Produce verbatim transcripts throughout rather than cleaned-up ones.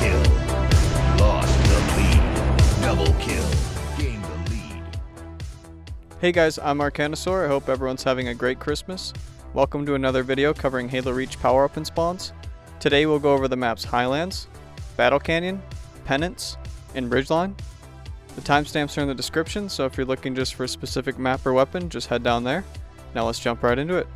kill. Lost the lead. Double kill. Gained the lead. Hey guys, I'm Arcanosaur. I hope everyone's having a great Christmas. Welcome to another video covering Halo Reach power-up and spawns. Today we'll go over the maps Highlands, Battle Canyon, Penance, and Ridgeline. The timestamps are in the description, so if you're looking just for a specific map or weapon, just head down there. Now let's jump right into it.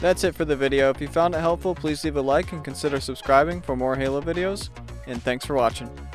That's it for the video. If you found it helpful, please leave a like and consider subscribing for more Halo videos, and thanks for watching.